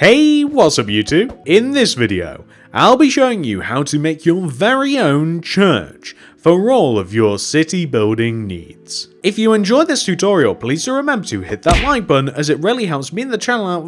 Hey, what's up YouTube? In this video, I'll be showing you how to make your very own church for all of your city building needs. If you enjoyed this tutorial, please do remember to hit that like button as it really helps me and the channel out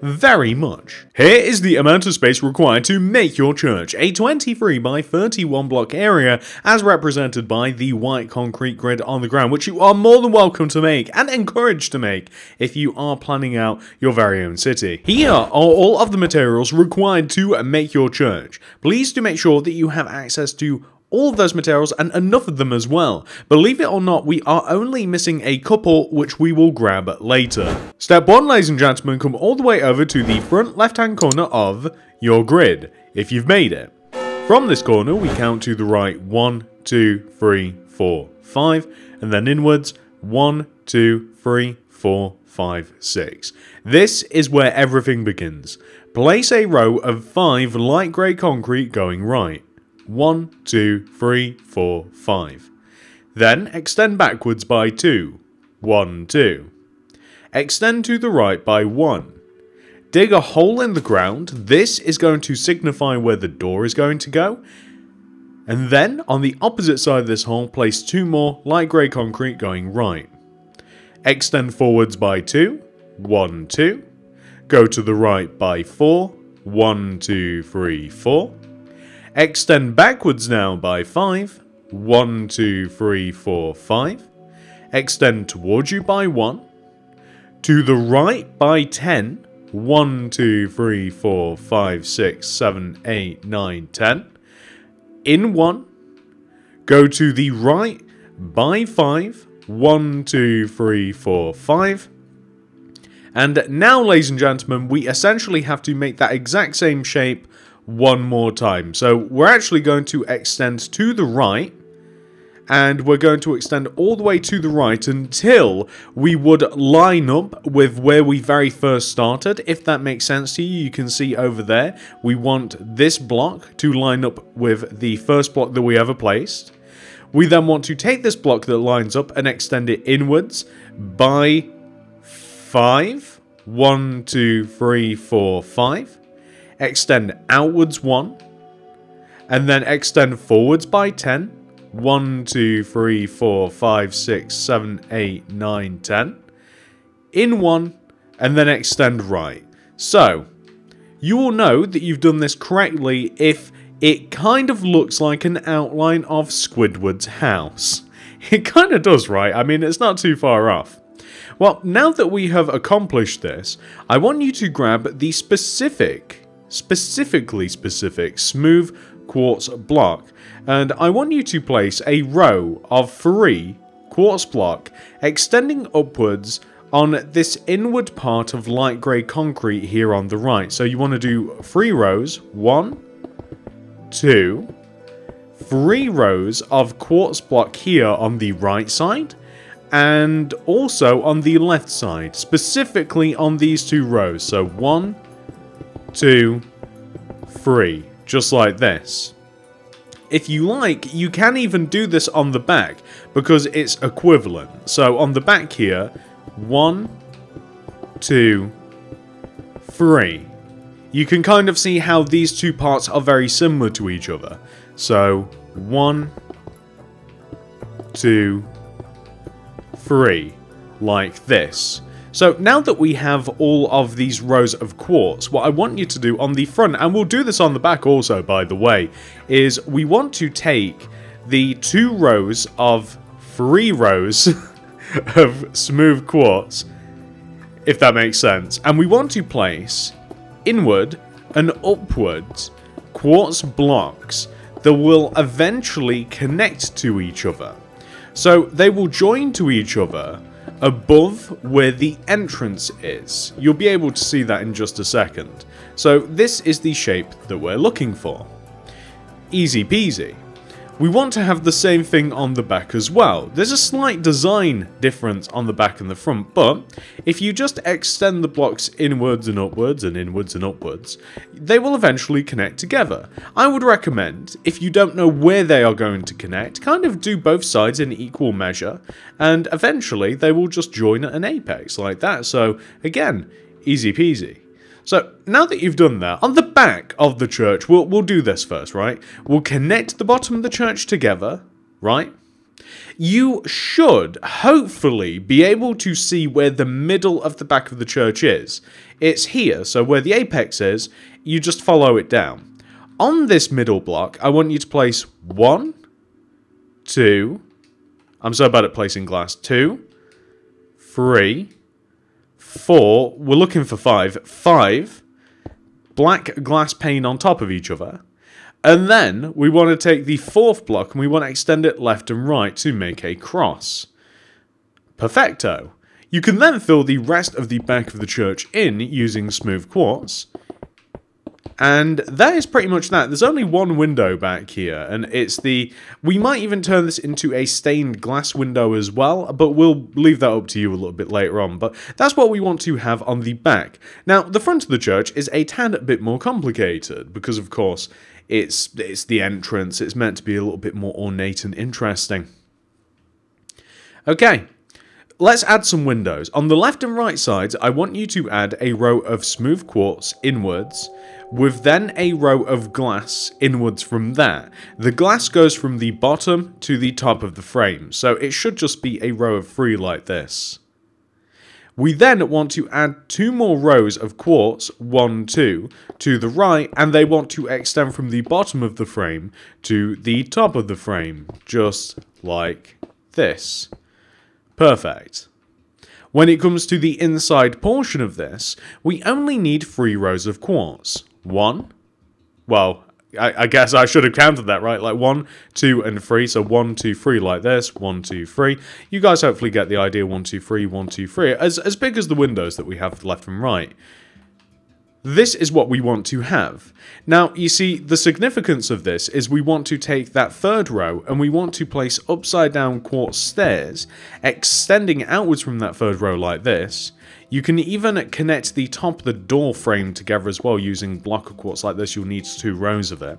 very much. Here is the amount of space required to make your church, a 23 by 31 block area as represented by the white concrete grid on the ground, which you are more than welcome to make and encouraged to make if you are planning out your very own city. Here are all of the materials required to make your church. Please do make sure that you have access to all of those materials and enough of them as well. Believe it or not, we are only missing a couple which we will grab later. Step 1, ladies and gentlemen, come all the way over to the front left-hand corner of your grid, if you've made it. From this corner, we count to the right 1, 2, 3, 4, 5, and then inwards 1, 2, 3, 4, 5, 6. This is where everything begins. Place a row of 5 light grey concrete going right. 1, 2, 3, 4, 5. Then extend backwards by 2. 1, 2. Extend to the right by 1. Dig a hole in the ground. This is going to signify where the door is going to go. And then on the opposite side of this hole, place 2 more light grey concrete going right. Extend forwards by 2. 1, 2. Go to the right by 4. 1, 2, 3, 4. Extend backwards now by 5, 1, 2, 3, 4, 5. Extend towards you by 1. To the right by 10, 1, 2, 3, 4, 5, 6, 7, 8, 9, 10. In 1. Go to the right by 5, 1, 2, 3, 4, 5. And now, ladies and gentlemen, we essentially have to make that exact same shape one more time. So we're actually going to extend to the right, and we're going to extend all the way to the right until we would line up with where we very first started, if that makes sense to you. You can see over there, we want this block to line up with the first block that we ever placed. We then want to take this block that lines up and extend it inwards by 5, 1, 2, 3, 4, 5. Extend outwards 1, and then extend forwards by 10, 1, 2, 3, 4, 5, 6, 7, 8, 9, 10, in 1, and then extend right. So, you will know that you've done this correctly if it kind of looks like an outline of Squidward's house. It kind of does, right? I mean, it's not too far off. Well, now that we have accomplished this, I want you to grab the specific smooth quartz block, and I want you to place a row of 3 quartz block extending upwards on this inward part of light grey concrete here on the right. So you want to do 3 rows, 1, 2, 3 rows of quartz block here on the right side, and also on the left side, specifically on these 2 rows. So 1, 2, 3, just like this. If you like, you can even do this on the back because it's equivalent. So on the back here, 1, 2, 3. You can kind of see how these 2 parts are very similar to each other. So 1, 2, 3, like this. So now that we have all of these rows of quartz, what I want you to do on the front, and we'll do this on the back also by the way, is we want to take the 2 rows of 3 rows of smooth quartz, if that makes sense, and we want to place inward and upward quartz blocks that will eventually connect to each other. So they will join to each other above where the entrance is. You'll be able to see that in just a second. So this is the shape that we're looking for. Easy peasy. We want to have the same thing on the back as well. There's a slight design difference on the back and the front, but if you just extend the blocks inwards and upwards and inwards and upwards, they will eventually connect together. I would recommend, if you don't know where they are going to connect, kind of do both sides in equal measure, and eventually they will just join at an apex like that. So again, easy peasy. So now that you've done that, on the back of the church, we'll do this first, right? We'll connect the bottom of the church together, right? You should hopefully be able to see where the middle of the back of the church is. It's here, so where the apex is, you just follow it down. On this middle block, I want you to place 1, 2, I'm so bad at placing glass, 2, 3, 4, we're looking for 5 black glass pane on top of each other. And then we want to take the fourth block and we want to extend it left and right to make a cross. Perfecto. You can then fill the rest of the back of the church in using smooth quartz. And that is pretty much that. There's only one window back here, and it's the... We might even turn this into a stained glass window as well, but we'll leave that up to you a little bit later on. But that's what we want to have on the back. Now, the front of the church is a tad bit more complicated, because, of course, it's the entrance. It's meant to be a little bit more ornate and interesting. Okay. Let's add some windows. On the left and right sides, I want you to add a row of smooth quartz inwards, with then a row of glass inwards from there. The glass goes from the bottom to the top of the frame, so it should just be a row of 3 like this. We then want to add 2 more rows of quartz, 1, 2, to the right, and they want to extend from the bottom of the frame to the top of the frame, just like this. Perfect. When it comes to the inside portion of this, we only need 3 rows of quartz. 1, well, I guess I should have counted that, right? Like 1, 2, and 3. So 1, 2, 3 like this. 1, 2, 3. You guys hopefully get the idea. 1, 2, 3. 1, 2, 3. As big as the windows that we have left and right. This is what we want to have. Now, you see, the significance of this is we want to take that third row and we want to place upside-down quartz stairs, extending outwards from that third row like this. You can even connect the top of the door frame together as well using block of quartz like this. You'll need 2 rows of it.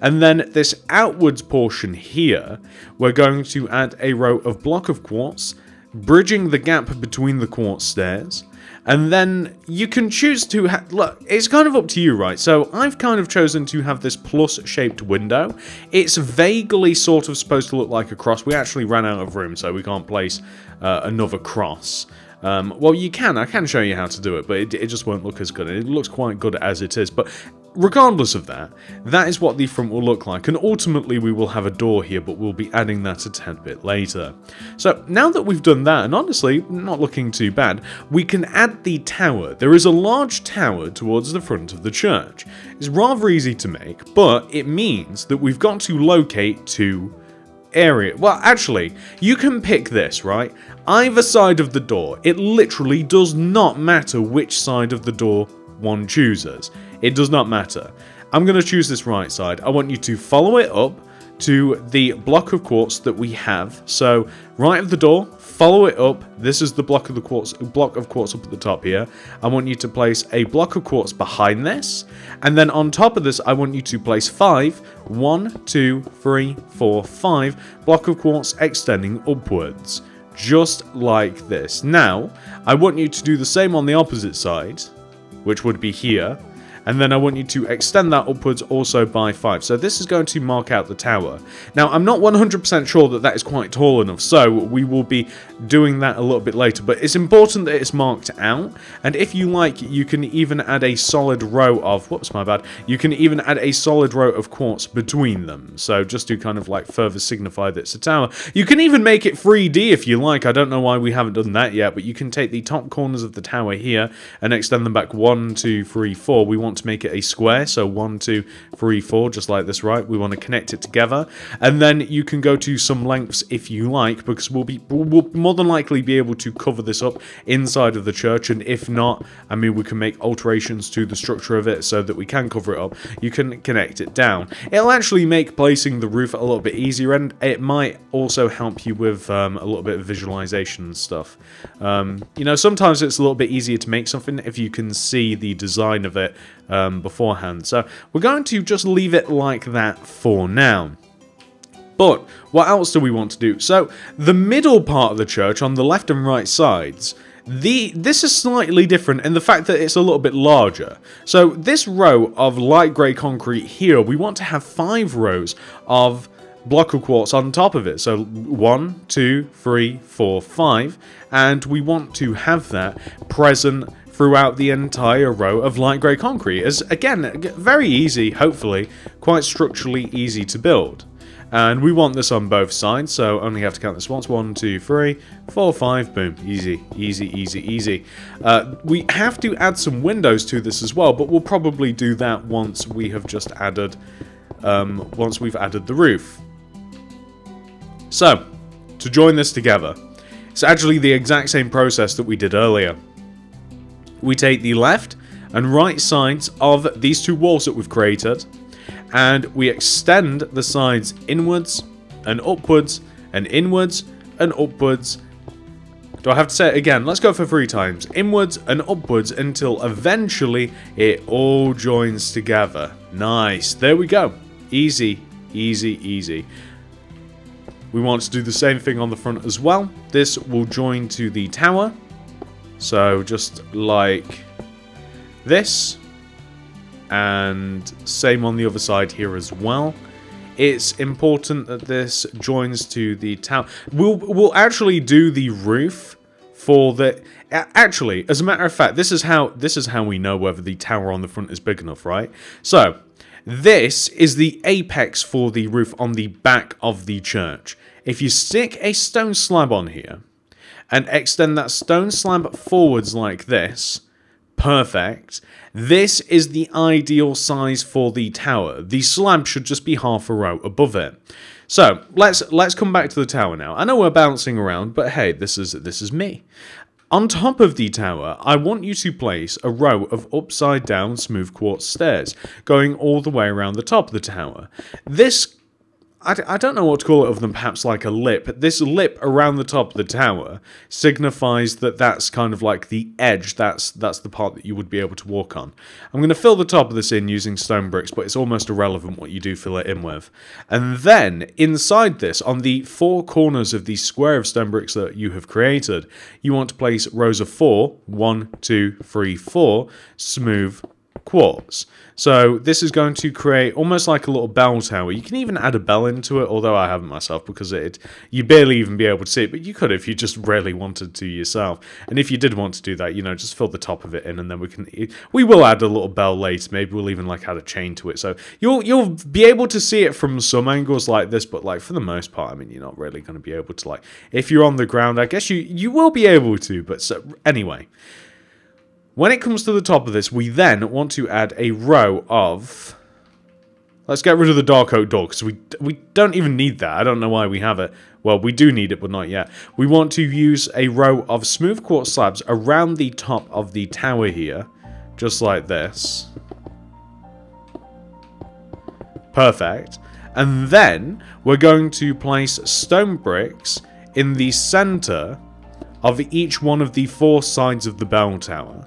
And then this outwards portion here, we're going to add a row of block of quartz, bridging the gap between the quartz stairs. And then you can choose to... Look, it's kind of up to you, right? So I've kind of chosen to have this plus-shaped window. It's vaguely sort of supposed to look like a cross. We actually ran out of room, so we can't place another cross. Well, you can. I can show you how to do it, but it just won't look as good. It looks quite good as it is, but... Regardless of that, that is what the front will look like, and ultimately we will have a door here, but we'll be adding that a tad bit later. So now that we've done that, and honestly, not looking too bad, we can add the tower. There is a large tower towards the front of the church. It's rather easy to make, but it means that we've got to locate 2 area. Well, actually, you can pick this, right? Either side of the door. It literally does not matter which side of the door one chooses. It does not matter. I'm going to choose this right side. I want you to follow it up to the block of quartz that we have. So, right of the door, follow it up. This is the block of quartz up at the top here. I want you to place a block of quartz behind this. And then on top of this, I want you to place 5. 1, 2, 3, 4, 5. Block of quartz extending upwards. Just like this. Now, I want you to do the same on the opposite side, which would be here. And then I want you to extend that upwards also by 5. So this is going to mark out the tower. Now, I'm not 100% sure that that is quite tall enough, so we will be doing that a little bit later. But it's important that it's marked out. And if you like, you can even add a solid row of... Whoops, my bad. You can even add a solid row of quartz between them. So just to kind of like further signify that it's a tower. You can even make it 3D if you like. I don't know why we haven't done that yet, but you can take the top corners of the tower here and extend them back 1, 2, 3, 4. We want to make it a square, so 1, 2, 3, 4, just like this, right? We want to connect it together, and then you can go to some lengths if you like, because we'll more than likely be able to cover this up inside of the church, and if not, I mean, we can make alterations to the structure of it so that we can cover it up. You can connect it down. It'll actually make placing the roof a little bit easier, and it might also help you with a little bit of visualization and stuff. You know, sometimes it's a little bit easier to make something if you can see the design of it beforehand. So we're going to just leave it like that for now. But what else do we want to do? So the middle part of the church on the left and right sides, This is slightly different in the fact that it's a little bit larger. So this row of light grey concrete here, we want to have 5 rows of block of quartz on top of it. So 1, 2, 3, 4, 5. And we want to have that present throughout the entire row of light grey concrete. As again, very easy, hopefully, quite structurally easy to build. And we want this on both sides, so only have to count this once. 1, 2, 3, 4, 5, boom. Easy, easy, easy, easy. We have to add some windows to this as well, but we'll probably do that once we have just added, once we've added the roof. So, to join this together, it's actually the exact same process that we did earlier. We take the left and right sides of these two walls that we've created, and we extend the sides inwards and upwards and inwards and upwards. Do I have to say it again? Let's go for 3 times. Inwards and upwards until eventually it all joins together. Nice. There we go. Easy, easy, easy. We want to do the same thing on the front as well. This will join to the tower. So just like this. And same on the other side here as well. It's important that this joins to the tower. We'll actually do the roof for the... Actually, as a matter of fact, this is how we know whether the tower on the front is big enough, right? So, this is the apex for the roof on the back of the church. If you stick a stone slab on here and extend that stone slab forwards like this... Perfect. This is the ideal size for the tower. The slab should just be half a row above it. So let's come back to the tower now. I know we're bouncing around, but hey, this is me. On top of the tower, I want you to place a row of upside down smooth quartz stairs going all the way around the top of the tower. This, I don't know what to call it other than perhaps like a lip. This lip around the top of the tower signifies that that's kind of like the edge. That's the part that you would be able to walk on. I'm going to fill the top of this in using stone bricks, but it's almost irrelevant what you do fill it in with. And then, inside this, on the 4 corners of the square of stone bricks that you have created, you want to place rows of 4, 1, 2, 3, 4, smooth quartz. So this is going to create almost like a little bell tower. You can even add a bell into it, although I haven't myself because you barely even be able to see it, but you could if you just really wanted to yourself. And if you did want to do that, you know, just fill the top of it in, and then we will add a little bell later. Maybe we'll even like add a chain to it. So you'll be able to see it from some angles like this, but like for the most part, I mean, you're not really going to be able to, like, if you're on the ground, I guess you will be able to, but so anyway. When it comes to the top of this, we then want to add a row of... Let's get rid of the dark oak door, because we don't even need that. I don't know why we have it. Well, we do need it, but not yet. We want to use a row of smooth quartz slabs around the top of the tower here. Just like this. Perfect. And then, we're going to place stone bricks in the center of each one of the 4 sides of the bell tower.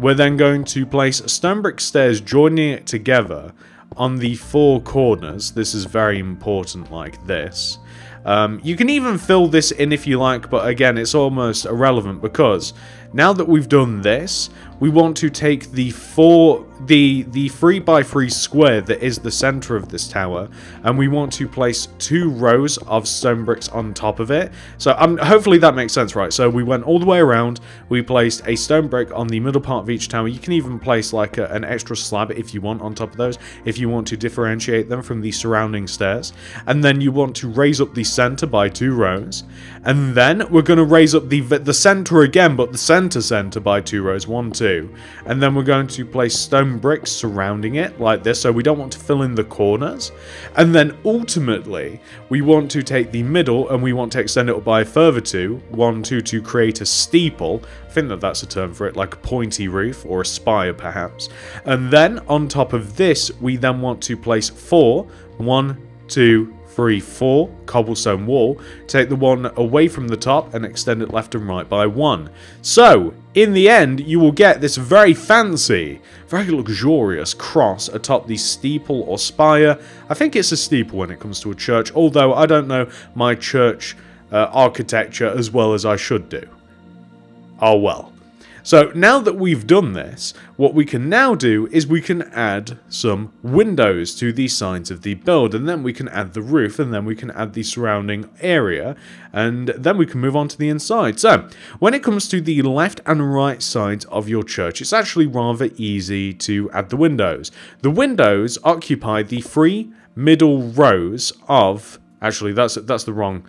We're then going to place stone brick stairs joining it together on the 4 corners. This is very important, like this. You can even fill this in if you like, but again, it's almost irrelevant because now that we've done this, we want to take the 3x3 square that is the center of this tower, and we want to place 2 rows of stone bricks on top of it. So hopefully that makes sense, right? So we went all the way around, we placed a stone brick on the middle part of each tower. You can even place like an extra slab if you want on top of those, if you want to differentiate them from the surrounding stairs. And then you want to raise up the center by 2 rows, and then we're going to raise up the center again, but the center by 2 rows, 1, 2. And then we're going to place stone bricks surrounding it like this, so we don't want to fill in the corners. And then ultimately, we want to take the middle and we want to extend it up by a further 2, 1, 2, to create a steeple. I think that's a term for it, like a pointy roof or a spire perhaps. And then on top of this, we then want to place 4, 1, 2, 3, 4 cobblestone wall. Take the one away from the top and extend it left and right by 1. So in the end, you will get this very fancy, very luxurious cross atop the steeple or spire. I think it's a steeple when it comes to a church, although I don't know my church architecture as well as I should do. are well. So now that we've done this, what we can now do is we can add some windows to the sides of the build, and then we can add the roof, and then we can add the surrounding area, and then we can move on to the inside. So when it comes to the left and right sides of your church, it's actually rather easy to add the windows. The windows occupy the three middle rows of... Actually, that's the wrong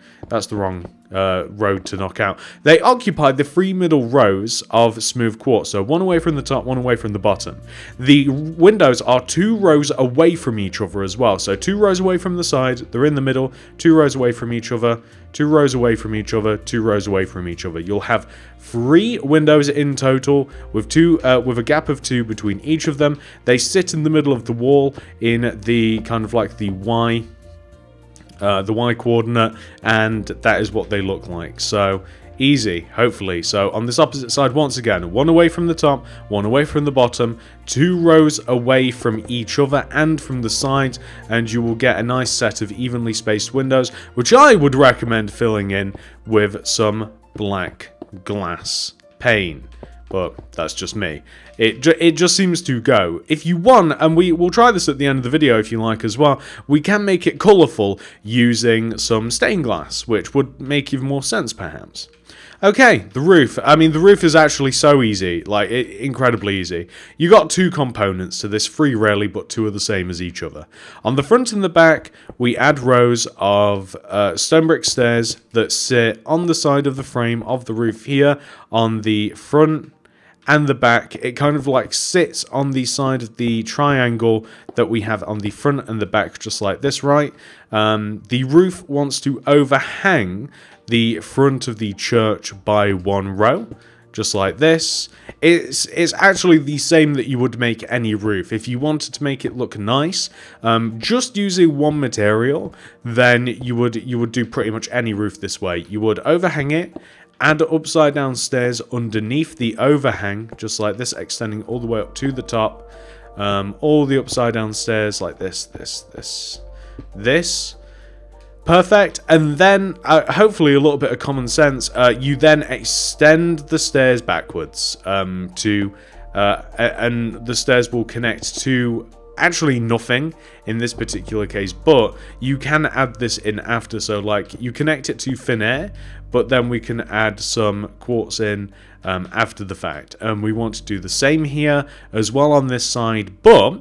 road to knock out. They occupied the three middle rows of smooth quartz, so one away from the top, one away from the bottom. The windows are two rows away from each other as well, so two rows away from the side, they're in the middle, two rows away from each other, two rows away from each other, two rows away from each other. You'll have three windows in total with a gap of two between each of them. They sit in the middle of the wall in the kind of like the Y coordinate, and that is what they look like. So easy, hopefully. So on this opposite side, once again, one away from the top, one away from the bottom, two rows away from each other and from the sides, and you will get a nice set of evenly spaced windows, which I would recommend filling in with some black glass pane. But that's just me. It just seems to go. If you want, and we will try this at the end of the video if you like as well, we can make it colourful using some stained glass, which would make even more sense perhaps. Okay, the roof. I mean, the roof is actually so easy, like, incredibly easy. You got two components to this, three really, but two are the same as each other. On the front and the back, we add rows of stone brick stairs that sit on the side of the frame of the roof here. On the front and the back, it kind of like sits on the side of the triangle that we have on the front and the back, just like this, right? The roof wants to overhang the front of the church by one row, just like this. It's actually the same that you would make any roof. If you wanted to make it look nice, just using one material, then you would do pretty much any roof this way. You would overhang it, add upside down stairs underneath the overhang, just like this, extending all the way up to the top. All the upside down stairs like this, this. Perfect, and then, hopefully a little bit of common sense, you then extend the stairs backwards and the stairs will connect to actually nothing in this particular case, but you can add this in after, so like, you connect it to thin air, but then we can add some quartz in after the fact. And we want to do the same here as well on this side, but...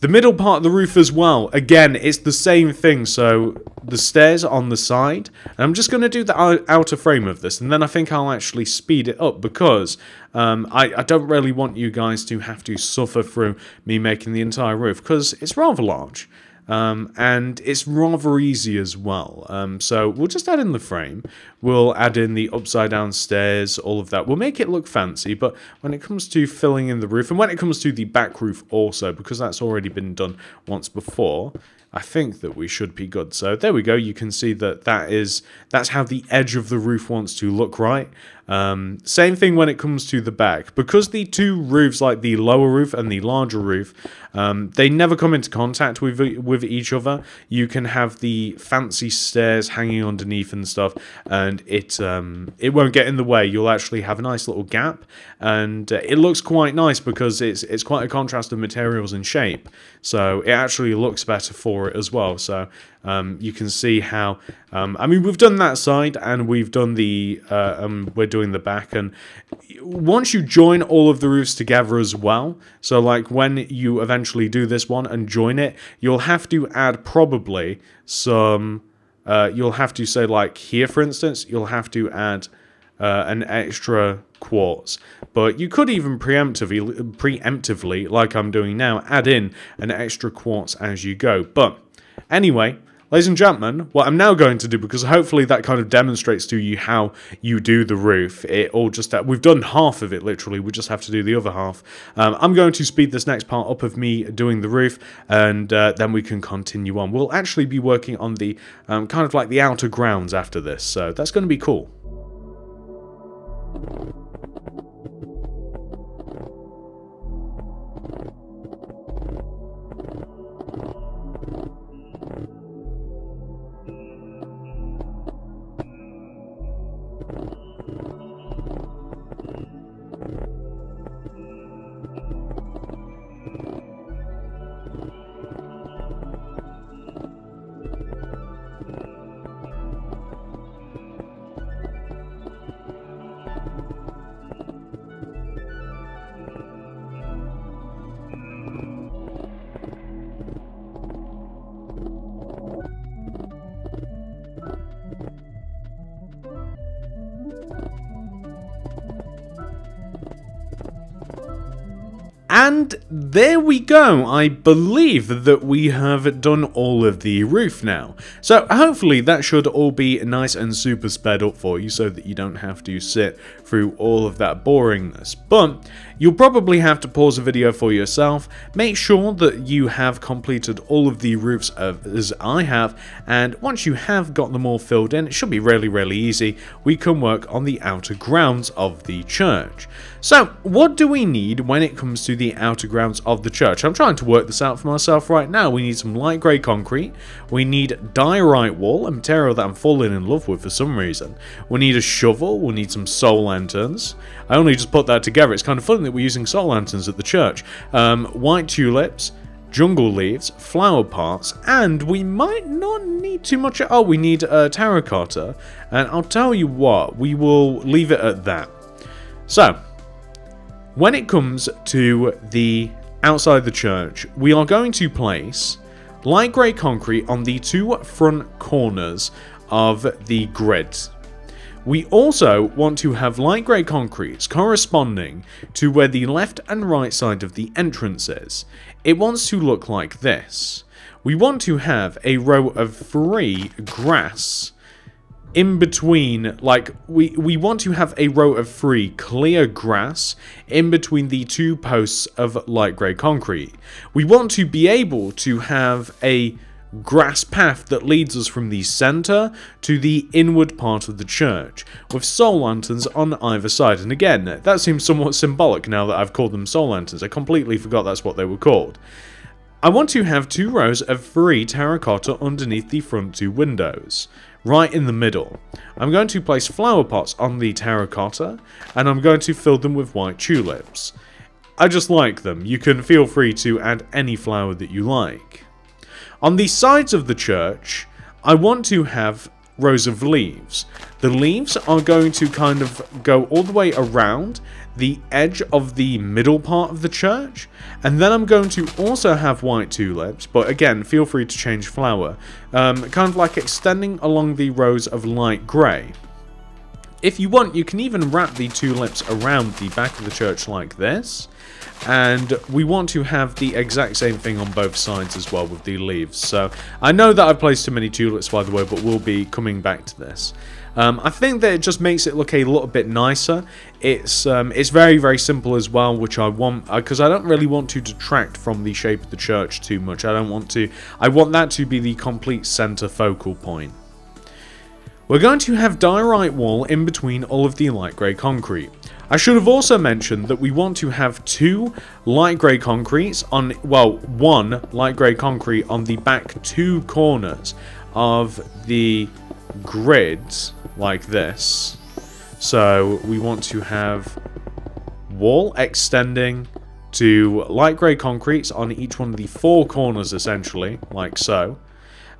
the middle part of the roof as well, again, it's the same thing, so the stairs on the side, and I'm just going to do the outer frame of this, and then I think I'll actually speed it up, because I don't really want you guys to have to suffer through me making the entire roof, because it's rather large, and it's rather easy as well. So we'll just add in the frame, we'll add in the upside down stairs, all of that. We'll make it look fancy, but when it comes to filling in the roof, and when it comes to the back roof also, because that's already been done once before, I think that we should be good. So there we go, you can see that that's how the edge of the roof wants to look, right? Same thing when it comes to the back. Because the two roofs, like the lower roof and the larger roof, they never come into contact with each other. You can have the fancy stairs hanging underneath and stuff, and it won't get in the way. You'll actually have a nice little gap, and it looks quite nice because it's quite a contrast of materials and shape. So it actually looks better for it as well. So you can see how, I mean, we've done that side, and we've done the, we're doing the back, and once you join all of the roofs together as well, so like when you eventually do this one and join it, you'll have to add probably some, you'll have to say like here, for instance, you'll have to add an extra quartz, but you could even preemptively, like I'm doing now, add in an extra quartz as you go. But anyway, ladies and gentlemen, what I'm now going to do, because hopefully that kind of demonstrates to you how you do the roof. It all just, we've done half of it literally, we just have to do the other half. I'm going to speed this next part up of me doing the roof, and then we can continue on. We'll actually be working on the kind of like the outer grounds after this, so that's going to be cool. And there we go, I believe that we have done all of the roof now. So hopefully that should all be nice and super sped up for you so that you don't have to sit through all of that boringness. But you'll probably have to pause the video for yourself, make sure that you have completed all of the roofs as I have, and once you have got them all filled in, it should be really, really easy. We can work on the outer grounds of the church. So what do we need when it comes to the outer grounds of the church? I'm trying to work this out for myself right now. We need some light grey concrete, we need diorite wall, a material that I'm falling in love with for some reason. We need a shovel, we need some soul lanterns. I only just put that together, it's kind of funny that we're using soul lanterns at the church. White tulips, jungle leaves, flower parts, and we might not need too much. Oh, we need terracotta, and I'll tell you what, we will leave it at that. So when it comes to the outside the church, we are going to place light grey concrete on the two front corners of the grid. We also want to have light grey concretes corresponding to where the left and right side of the entrance is. It wants to look like this. We want to have a row of three grass in between, like, we want to have a row of three clear grass in between the two posts of light grey concrete. We want to be able to have a grass path that leads us from the centre to the inward part of the church, with soul lanterns on either side. And again, that seems somewhat symbolic now that I've called them soul lanterns. I completely forgot that's what they were called. I want to have two rows of three terracotta underneath the front two windows, right in the middle. I'm going to place flower pots on the terracotta, and I'm going to fill them with white tulips. I just like them. You can feel free to add any flower that you like. On the sides of the church, I want to have rows of leaves. The leaves are going to kind of go all the way around the edge of the middle part of the church, and then I'm going to also have white tulips, but again, feel free to change flower, kind of like extending along the rows of light grey. If you want, you can even wrap the tulips around the back of the church like this, and we want to have the exact same thing on both sides as well with the leaves. So I know that I've placed too many tulips, by the way, but we'll be coming back to this. I think that it just makes it look a little bit nicer. It's very, very simple as well, which I want, because I don't really want to detract from the shape of the church too much. I want that to be the complete center focal point. We're going to have diorite wall in between all of the light grey concrete. I should have also mentioned that we want to have two light grey concretes on, well, one light grey concrete on the back two corners of the grid, like this. So we want to have wall extending to light grey concretes on each one of the four corners, essentially, like so.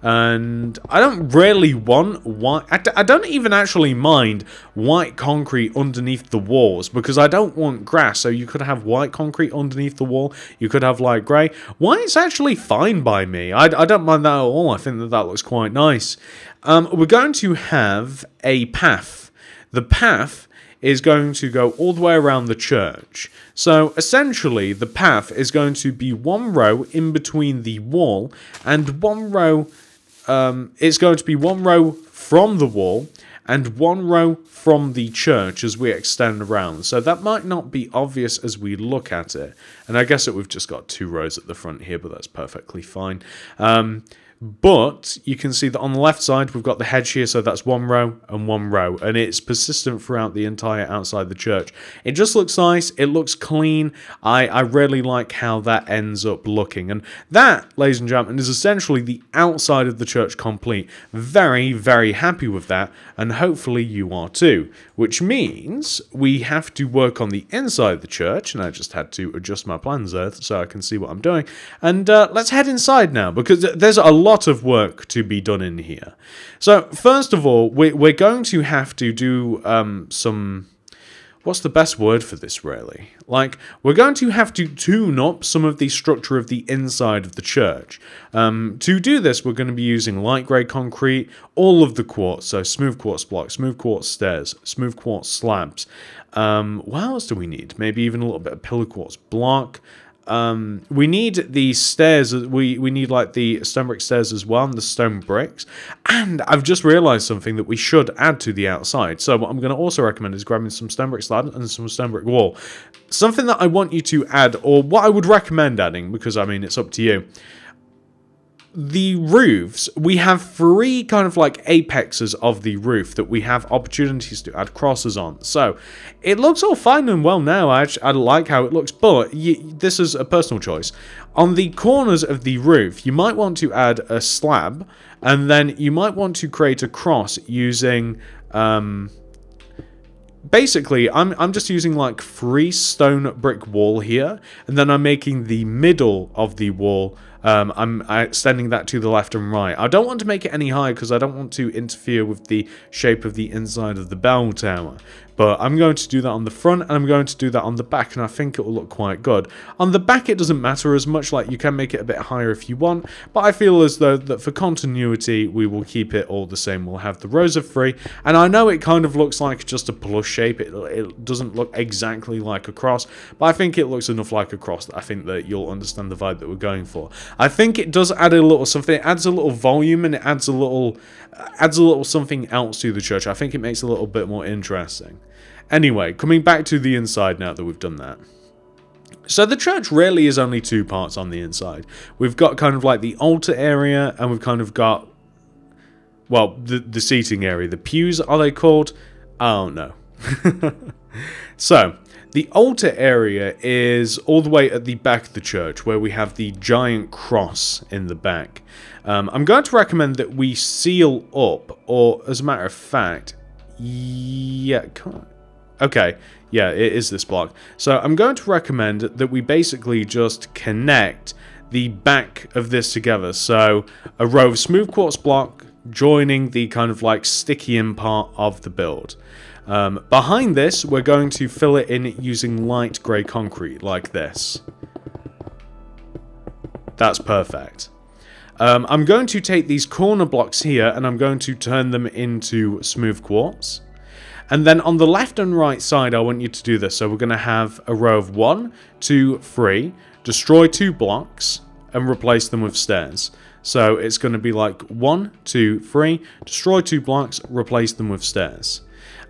And I don't really want white, I don't even actually mind white concrete underneath the walls, because I don't want grass. So you could have white concrete underneath the wall, you could have light grey. White's actually fine by me. I don't mind that at all. I think that that looks quite nice. We're going to have a path. The path is going to go all the way around the church. So essentially the path is going to be one row in between the wall and one row. It's going to be one row from the wall and one row from the church as we extend around. So that might not be obvious as we look at it. And I guess that we've just got two rows at the front here, but that's perfectly fine. But you can see that on the left side we've got the hedge here, so that's one row, and it's persistent throughout the entire outside the church. It just looks nice, it looks clean. I really like how that ends up looking, and that, ladies and gentlemen, is essentially the outside of the church complete. Very, very happy with that, and hopefully you are too, which means we have to work on the inside of the church, and I just had to adjust my plans there so I can see what I'm doing, and let's head inside now, because there's a lot of work to be done in here. So first of all, we're going to have to do some, what's the best word for this really? Like, we're going to have to tune up some of the structure of the inside of the church. To do this, we're going to be using light grey concrete, all of the quartz, so smooth quartz blocks, smooth quartz stairs, smooth quartz slabs. What else do we need? Maybe even a little bit of pillar quartz block. We need the stairs. We need like the stone brick stairs as well, and the stone bricks. And I've just realised something that we should add to the outside. So what I'm going to also recommend is grabbing some stone brick slab and some stone brick wall. Something that I want you to add, or what I would recommend adding, because I mean it's up to you. The roofs, we have three kind of like apexes of the roof that we have opportunities to add crosses on. So it looks all fine and well now. I like how it looks, but this is a personal choice. On the corners of the roof, you might want to add a slab, and then you might want to create a cross using... basically, I'm just using like three stone brick wall here, and then I'm making the middle of the wall. I'm extending that to the left and right. I don't want to make it any higher because I don't want to interfere with the shape of the inside of the bell tower. But I'm going to do that on the front, and I'm going to do that on the back, and I think it will look quite good. On the back, it doesn't matter as much. Like, you can make it a bit higher if you want, but I feel as though that for continuity, we will keep it all the same. We'll have the rows of three, and I know it kind of looks like just a plus shape. It doesn't look exactly like a cross, but I think it looks enough like a cross that I think that you'll understand the vibe that we're going for. I think it does add a little something. It adds a little volume, and it adds a little something else to the church. I think it makes it a little bit more interesting. Anyway, coming back to the inside now that we've done that. So the church really is only two parts on the inside. We've got kind of like the altar area, and we've kind of got, well, the seating area. The pews, are they called? I don't know. So... the altar area is all the way at the back of the church, where we have the giant cross in the back. I'm going to recommend that we seal up, or as a matter of fact, yeah, okay, yeah, it is this block. So I'm going to recommend that we basically just connect the back of this together. So a row of smooth quartz block joining the kind of like sticky in part of the build. Behind this, we're going to fill it in using light grey concrete, like this. That's perfect. I'm going to take these corner blocks here, and I'm going to turn them into smooth quartz. And then on the left and right side, I want you to do this. So we're going to have a row of 1, 2, 3, destroy 2 blocks, and replace them with stairs. So it's going to be like 1, 2, 3, destroy 2 blocks, replace them with stairs.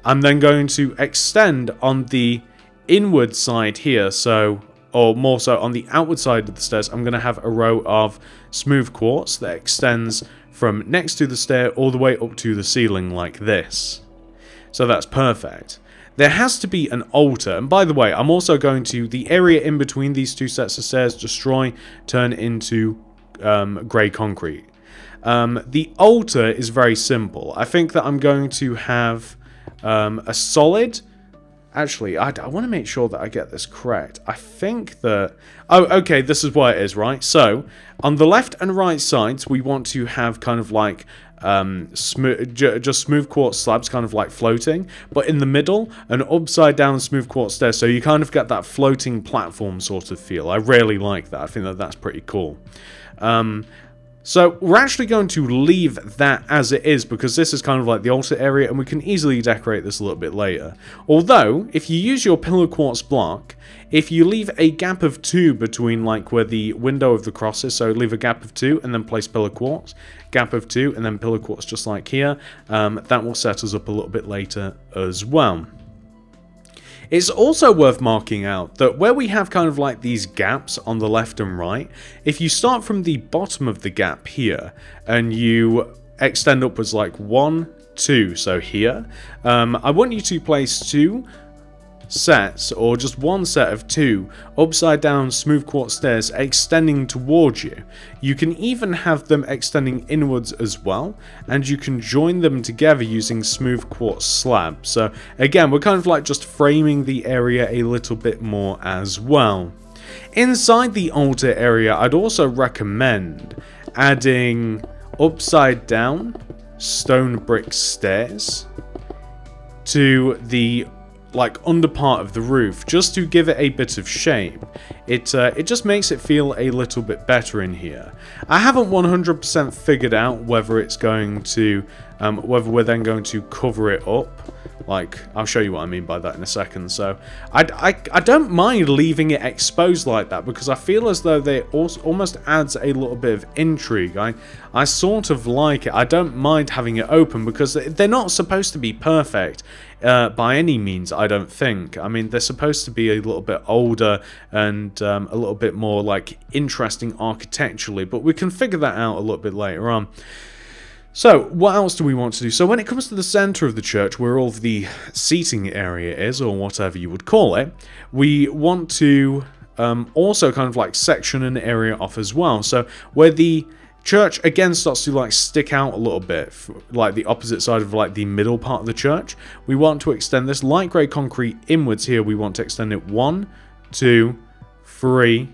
I'm then going to extend on the inward side here, so, or more so on the outward side of the stairs, I'm going to have a row of smooth quartz that extends from next to the stair all the way up to the ceiling like this. So that's perfect. There has to be an altar, and by the way, I'm also going to, the area in between these two sets of stairs, destroy, turn into grey concrete. The altar is very simple. I think that I'm going to have... a solid, actually, I want to make sure that I get this correct. I think that, oh, okay, this is what it is, right? So, on the left and right sides, we want to have kind of like, just smooth quartz slabs kind of like floating, but in the middle, an upside down smooth quartz stair, so you kind of get that floating platform sort of feel. I really like that. I think that that's pretty cool. So we're actually going to leave that as it is, because this is kind of like the altar area, and we can easily decorate this a little bit later. Although, if you use your pillar quartz block, if you leave a gap of 2 between like where the window of the cross is, so leave a gap of 2 and then place pillar quartz, gap of 2 and then pillar quartz just like here, that will set us up a little bit later as well. It's also worth marking out that where we have kind of like these gaps on the left and right, if you start from the bottom of the gap here and you extend upwards like 1, 2, so here, I want you to place 2 sets, or just 1 set of 2 upside down smooth quartz stairs extending towards you. You can even have them extending inwards as well, and you can join them together using smooth quartz slab. So again, we're kind of like just framing the area a little bit more as well. Inside the altar area, I'd also recommend adding upside down stone brick stairs to the like under part of the roof, just to give it a bit of shape. It just makes it feel a little bit better in here. I haven't 100% figured out whether it's going to whether we're then going to cover it up Like, I'll show you what I mean by that in a second. So I don't mind leaving it exposed like that, because I feel as though they also almost adds a little bit of intrigue. I sort of like it. I don't mind having it open, because they're not supposed to be perfect by any means, I don't think. I mean, they're supposed to be a little bit older and a little bit more like interesting architecturally, but we can figure that out a little bit later on. So, what else do we want to do? So, when it comes to the centre of the church, where all of the seating area is, or whatever you would call it, we want to also kind of like section an area off as well. So, where the church again starts to like stick out a little bit, like the opposite side of like the middle part of the church, we want to extend this light grey concrete inwards here. We want to extend it 1, 2, 3,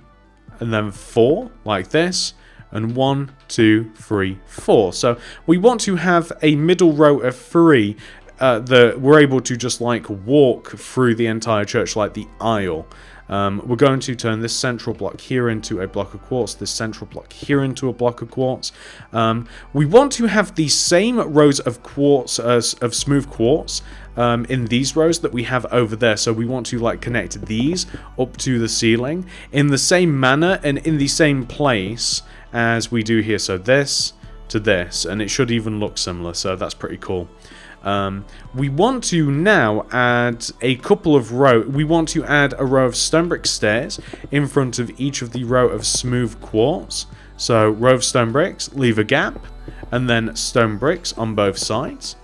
and then 4, like this. And 1, 2, 3, 4. So we want to have a middle row of 3 that we're able to just like walk through the entire church, like the aisle. We're going to turn this central block here into a block of quartz, this central block here into a block of quartz. We want to have the same rows of quartz, of smooth quartz, in these rows that we have over there. So we want to like connect these up to the ceiling in the same manner and in the same place as we do here. So this to this, and it should even look similar, so that's pretty cool. We want to now add a couple of rows. We want to add a row of stone brick stairs in front of each of the row of smooth quartz. So row of stone bricks, leave a gap, and then stone bricks on both sides.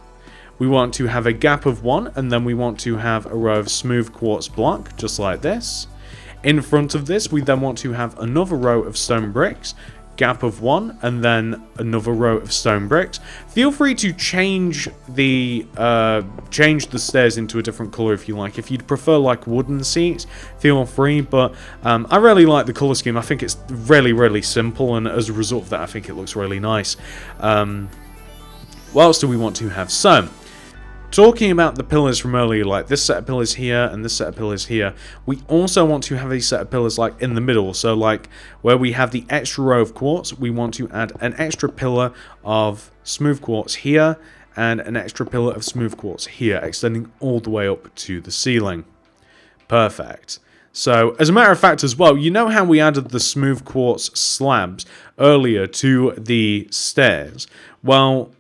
We want to have a gap of 1, and then we want to have a row of smooth quartz block, just like this. In front of this, we then want to have another row of stone bricks, gap of 1, and then another row of stone bricks. Feel free to change the stairs into a different color if you like. If you'd prefer like wooden seats, feel free, but I really like the color scheme. I think it's really simple, and as a result of that, I think it looks really nice. What else do we want to have? So, talking about the pillars from earlier, like this set of pillars here and this set of pillars here, we also want to have a set of pillars like in the middle. So like where we have the extra row of quartz, we want to add an extra pillar of smooth quartz here and an extra pillar of smooth quartz here, extending all the way up to the ceiling. Perfect. So, as a matter of fact as well, you know how we added the smooth quartz slabs earlier to the stairs? Well,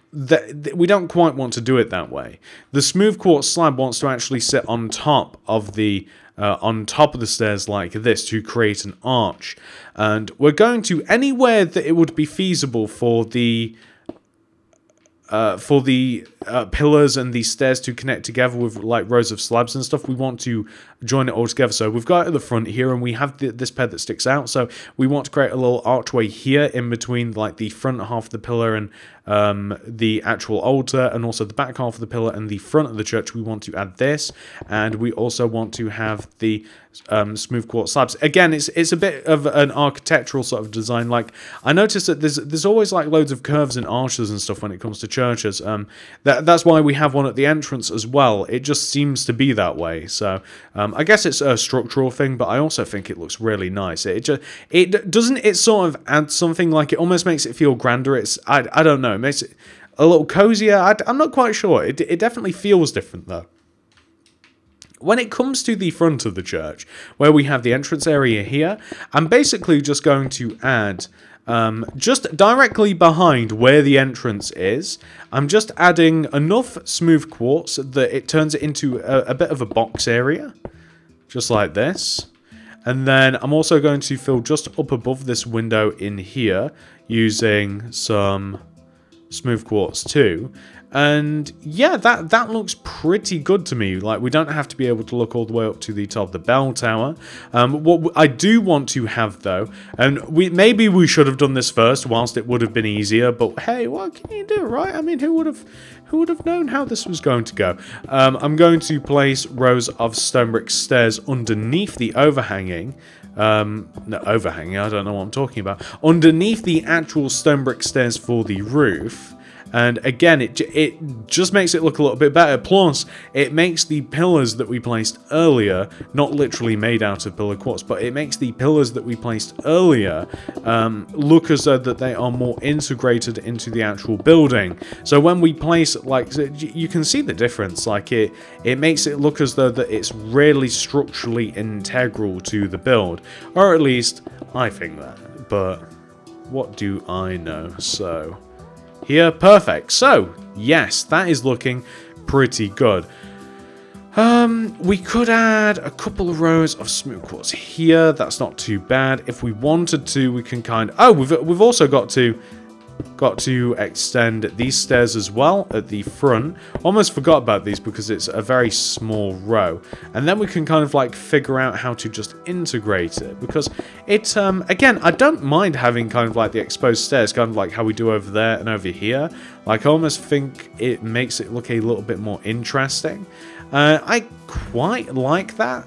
we don't quite want to do it that way. The smooth quartz slab wants to actually sit on top of the stairs like this to create an arch, and we're going to, anywhere that it would be feasible for the pillars and these stairs to connect together with like rows of slabs and stuff, we want to join it all together. So we've got it at the front here, and we have this pair that sticks out, so we want to create a little archway here in between like the front half of the pillar and the actual altar, and also the back half of the pillar and the front of the church. We want to add this, and we also want to have the smooth quartz slabs. Again, it's a bit of an architectural sort of design. Like, I noticed that there's always like loads of curves and arches and stuff when it comes to churches. That's why we have one at the entrance as well. It just seems to be that way. So I guess it's a structural thing, but I also think it looks really nice. It sort of adds something, like it almost makes it feel grander. I don't know, it makes it a little cozier. I'm not quite sure. It definitely feels different though. When it comes to the front of the church, where we have the entrance area here, I'm basically just going to add, just directly behind where the entrance is, I'm just adding enough smooth quartz that it turns it into a bit of a box area, just like this. And then I'm also going to fill just up above this window in here using some smooth quartz too. And yeah, that looks pretty good to me. Like, we don't have to be able to look all the way up to the top of the bell tower. What I do want to have though, and maybe we should have done this first, whilst it would have been easier, but hey, what can you do, right? I mean, who would have known how this was going to go? I'm going to place rows of stone brick stairs underneath the overhanging. I don't know what I'm talking about. Underneath the actual stone brick stairs for the roof. And again, it just makes it look a little bit better. Plus, it makes the pillars that we placed earlier, not literally made out of pillar quartz, but it makes the pillars that we placed earlier look as though that they are more integrated into the actual building. So when we place, like, you can see the difference. Like, it makes it look as though that it's really structurally integral to the build. Or at least, I think that. But what do I know? So here, perfect. So, yes, that is looking pretty good. We could add a couple of rows of smooth quartz here. That's not too bad. If we wanted to, we can kind of... Oh, we've also got to extend these stairs as well at the front. Almost forgot about these because it's a very small row. And then we can kind of like figure out how to just integrate it, because it, again, I don't mind having kind of like the exposed stairs, kind of like how we do over there and over here. Like, I almost think it makes it look a little bit more interesting. I quite like that.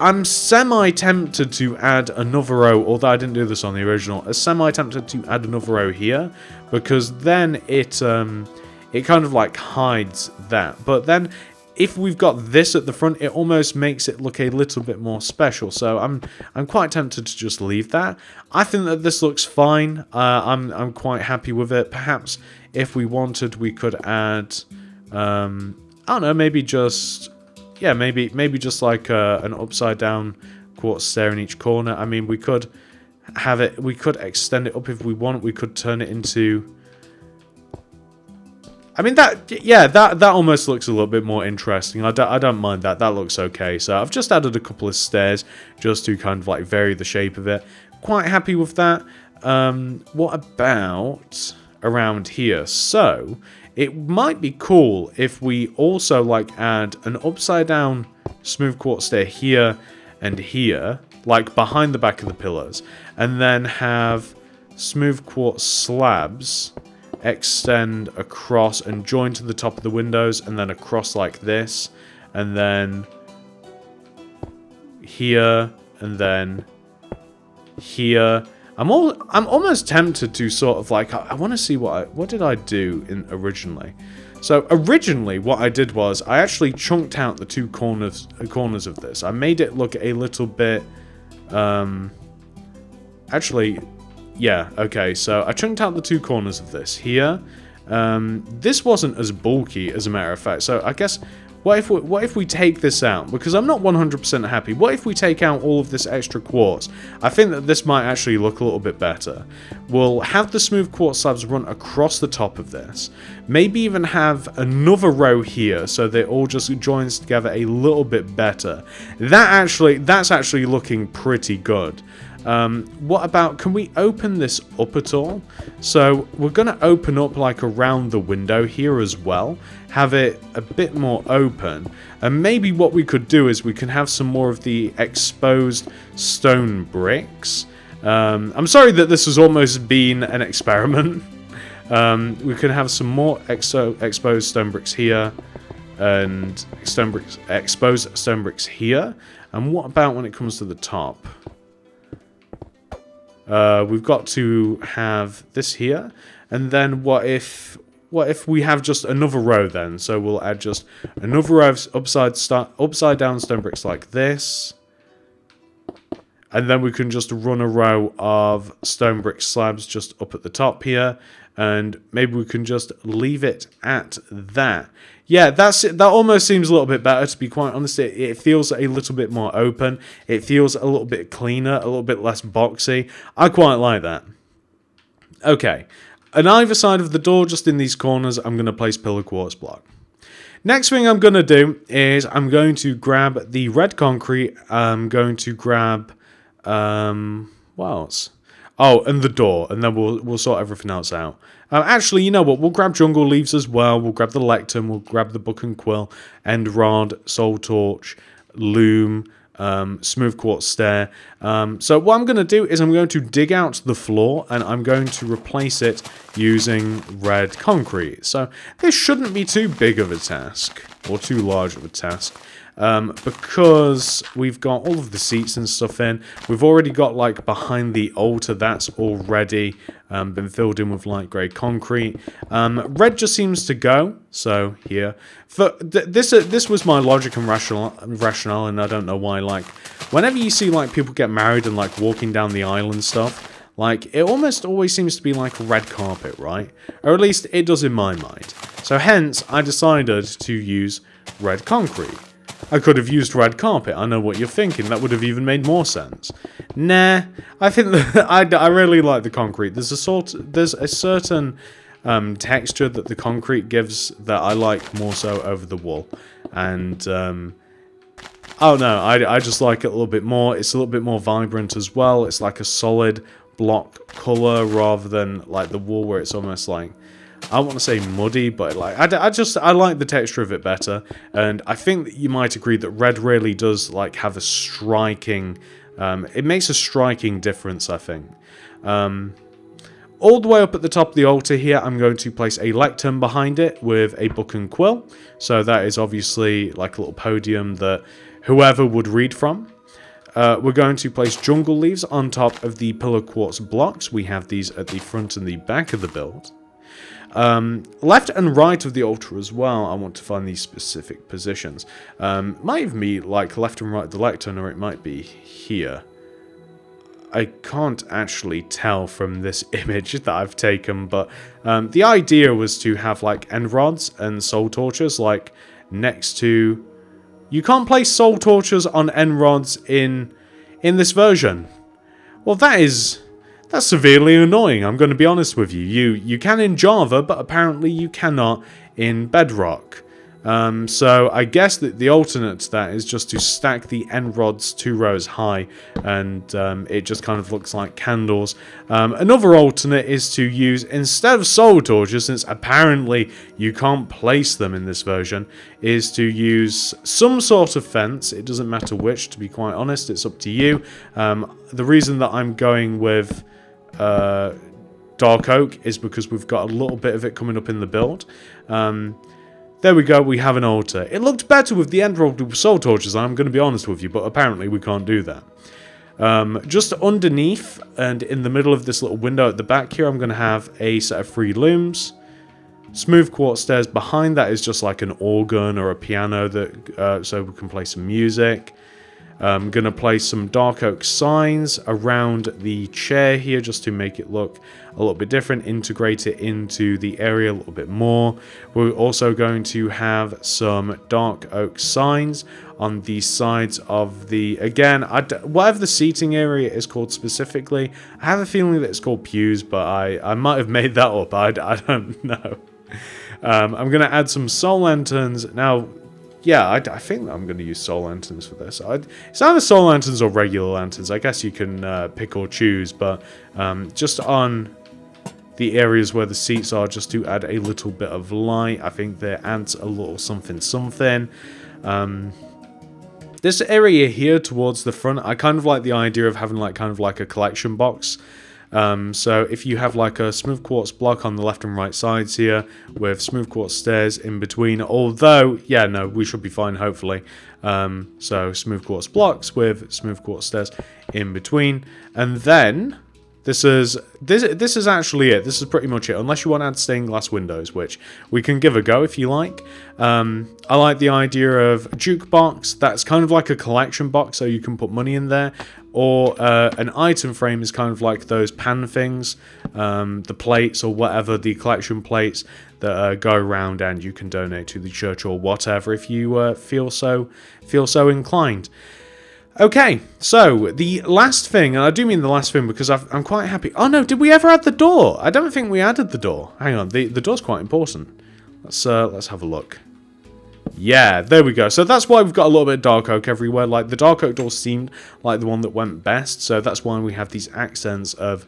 I'm semi-tempted to add another row, although I didn't do this on the original. I'm semi-tempted to add another row here, because then it kind of like hides that. But then if we've got this at the front, it almost makes it look a little bit more special. So I'm quite tempted to just leave that. I think that this looks fine. I'm quite happy with it. Perhaps if we wanted, we could add, I don't know, maybe just... Yeah, maybe just like an upside down quartz stair in each corner. I mean, we could have it. We could extend it up if we want. We could turn it into. I mean, that almost looks a little bit more interesting. I don't mind that. That looks okay. So I've just added a couple of stairs just to kind of like vary the shape of it. Quite happy with that. What about around here? So. It might be cool if we also, like, add an upside-down smooth quartz stair here and here, like, behind the back of the pillars, and then have smooth quartz slabs extend across and join to the top of the windows, and then across like this, and then here, and then here. I'm almost tempted to sort of like, I want to see what did I do originally. So originally what I did was I actually chunked out the two corners of this. I made it look a little bit, actually, yeah, okay. So I chunked out the two corners of this here. This wasn't as bulky, as a matter of fact. So I guess what if we take this out? Because I'm not 100% happy. What if we take out all of this extra quartz? I think that this might actually look a little bit better. We'll have the smooth quartz slabs run across the top of this. Maybe even have another row here so they all just joins together a little bit better. That's actually looking pretty good. What about, can we open this up at all? So we're going to open up like around the window here as well, have it a bit more open, and maybe what we could do is we can have some more of the exposed stone bricks. I'm sorry that this has almost been an experiment. We can have some more exposed stone bricks here and exposed stone bricks here. And what about when it comes to the top? We've got to have this here, and then what if we have just another row then? So we'll add just another row of upside down stone bricks like this, and then we can just run a row of stone brick slabs just up at the top here, and maybe we can just leave it at that. Yeah, that's it. That almost seems a little bit better, to be quite honest. It feels a little bit more open. It feels a little bit cleaner, a little bit less boxy. I quite like that. Okay, on either side of the door, just in these corners, I'm going to place pillar quartz block. Next thing I'm going to do is I'm going to grab the red concrete. I'm going to grab... what else? Oh, and the door, and then we'll sort everything else out. Actually, you know what? We'll grab jungle leaves as well. We'll grab the lectern. We'll grab the book and quill, end rod, soul torch, loom, smooth quartz stair. So what I'm going to do is I'm going to dig out the floor, and I'm going to replace it using red concrete. So this shouldn't be too big of a task, or too large of a task. because we've got all of the seats and stuff in. We've already got like behind the altar, that's already been filled in with light grey concrete. Red just seems to go, so here. For this was my logic and rationale, and I don't know why. Like, whenever you see like people get married and like walking down the aisle and stuff, like, it almost always seems to be like a red carpet, right? Or at least it does in my mind. So hence, I decided to use red concrete. I could have used red carpet, I know what you're thinking, that would have even made more sense. Nah, I think that I really like the concrete. There's a certain texture that the concrete gives that I like more so over the wool. And, oh no, I just like it a little bit more. It's a little bit more vibrant as well. It's like a solid block color rather than like the wool where it's almost like, I want to say muddy, but like I like the texture of it better, and I think that you might agree that red really does like have a striking, it makes a striking difference, I think. All the way up at the top of the altar here, I'm going to place a lectern behind it with a book and quill, so that is obviously like a little podium that whoever would read from. We're going to place jungle leaves on top of the pillar quartz blocks. We have these at the front and the back of the build. Left and right of the altar as well, I want to find these specific positions. Might even be like left and right of the lectern, or it might be here. I can't actually tell from this image that I've taken, but the idea was to have like end rods and soul torches like next to... You can't place soul torches on end rods in this version. Well, that's severely annoying, I'm going to be honest with you. You can in Java, but apparently you cannot in Bedrock. So I guess that the alternate to that is just to stack the end rods 2 rows high, and it just kind of looks like candles. Another alternate is to use, instead of soul torches, since apparently you can't place them in this version, is to use some sort of fence. It doesn't matter which, to be quite honest, it's up to you. The reason that I'm going with... dark oak is because we've got a little bit of it coming up in the build. There we go, we have an altar. It looked better with the end rolled with soul torches, I'm going to be honest with you, but apparently we can't do that. Just underneath and in the middle of this little window at the back here, I'm going to have a set of 3 looms. Smooth quartz stairs behind that is just like an organ or a piano, that so we can play some music. I'm going to place some dark oak signs around the chair here just to make it look a little bit different, integrate it into the area a little bit more. We're also going to have some dark oak signs on the sides of the, again, whatever the seating area is called specifically. I have a feeling that it's called pews, but I might have made that up. I don't know. I'm going to add some soul lanterns. Now, yeah, I think I'm going to use soul lanterns for this. It's either soul lanterns or regular lanterns. I guess you can pick or choose, but just on the areas where the seats are, just to add a little bit of light. I think that adds a little something. This area here towards the front, I kind of like the idea of having like kind of like a collection box. So if you have like a smooth quartz block on the left and right sides here with smooth quartz stairs in between, although, yeah, no, we should be fine, hopefully. So smooth quartz blocks with smooth quartz stairs in between. And then this is actually it. This is pretty much it, unless you want to add stained glass windows, which we can give a go if you like. I like the idea of a jukebox. That's kind of like a collection box, so you can put money in there. Or an item frame is kind of like those pan things, the plates or whatever, the collection plates that go around, and you can donate to the church or whatever if you feel so inclined. Okay, so the last thing, and I do mean the last thing because I'm quite happy. Oh no, did we ever add the door? I don't think we added the door. Hang on, the door's quite important. Let's have a look. Yeah, there we go. So that's why we've got a little bit of dark oak everywhere. Like, the dark oak door seemed like the one that went best, so that's why we have these accents of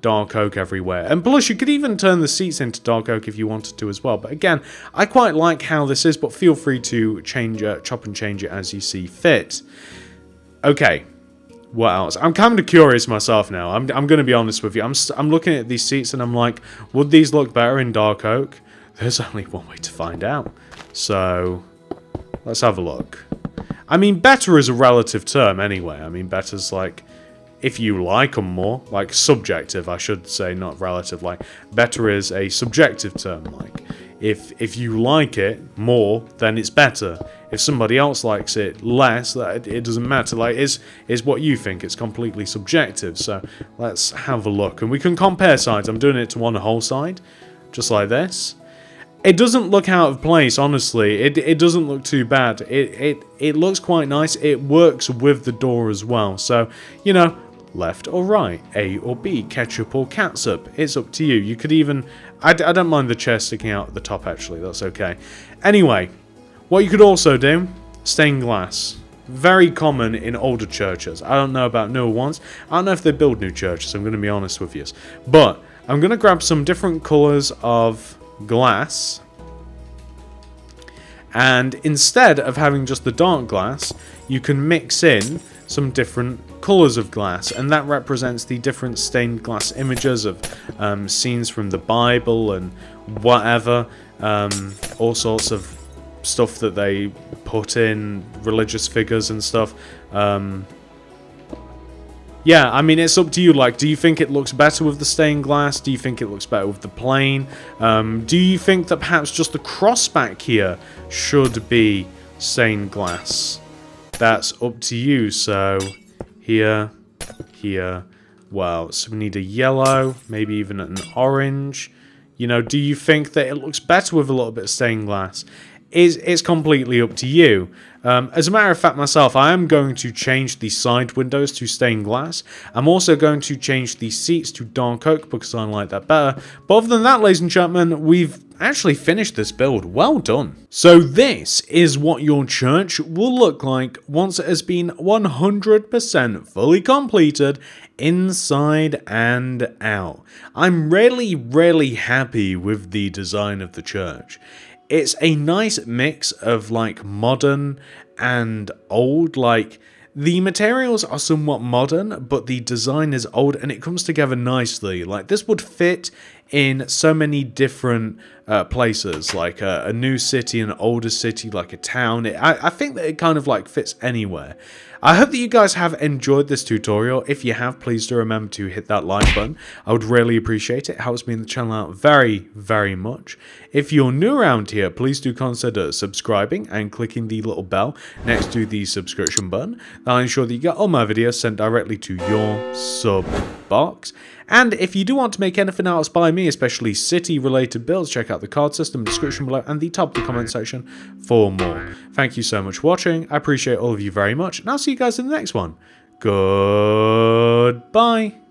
dark oak everywhere. And plus, you could even turn the seats into dark oak if you wanted to as well. But again, I quite like how this is, but feel free to change it, chop and change it as you see fit. Okay, what else? I'm kind of curious myself now. I'm going to be honest with you. I'm looking at these seats and I'm like, would these look better in dark oak? There's only one way to find out. So, Let's have a look. I mean, better is a relative term anyway. I mean, better's like, if you like them more, like subjective, I should say, not relative. Like, better is a subjective term. Like, if you like it more, then it's better. If somebody else likes it less, that it doesn't matter. Like, it's what you think. It's completely subjective. So let's have a look, and we can compare sides. I'm doing it to one whole side, just like this. It doesn't look out of place, honestly. It doesn't look too bad. It looks quite nice. It works with the door as well. So, you know, left or right, A or B, ketchup or catsup. It's up to you. You could even... I don't mind the chair sticking out at the top, actually. That's okay. Anyway, what you could also do, stained glass. Very common in older churches. I don't know about newer ones. I don't know if they build new churches. I'm going to be honest with you. But I'm going to grab some different colours of... glass, and instead of having just the dark glass, you can mix in some different colours of glass, and that represents the different stained glass images of scenes from the Bible and whatever, all sorts of stuff that they put in, religious figures and stuff. Yeah, I mean, it's up to you. Like, do you think it looks better with the stained glass? Do you think it looks better with the plain? Do you think that perhaps just the cross back here should be stained glass? That's up to you. So, here. Wow, so we need a yellow, maybe even an orange. You know, do you think that it looks better with a little bit of stained glass? It's completely up to you. As a matter of fact, myself, I am going to change the side windows to stained glass. I'm also going to change the seats to dark oak because I like that better. But other than that, ladies and gentlemen, we've actually finished this build. Well done. So this is what your church will look like once it has been 100% fully completed, inside and out. I'm really, really happy with the design of the church. It's a nice mix of, like, modern and old. Like, the materials are somewhat modern, but the design is old, and it comes together nicely. Like, this would fit in so many different places, like a new city, an older city, like a town. I think that it kind of, like, fits anywhere. I hope that you guys have enjoyed this tutorial. If you have, please do remember to hit that like button. I would really appreciate it. It helps me and the channel out very, very much. If you're new around here, please do consider subscribing and clicking the little bell next to the subscription button. That'll ensure that you get all my videos sent directly to your sub box. And if you do want to make anything else by me, especially city-related builds, check out the card system description below and the top of the comment section for more. Thank you so much for watching. I appreciate all of you very much, and I'll see you guys in the next one. Goodbye.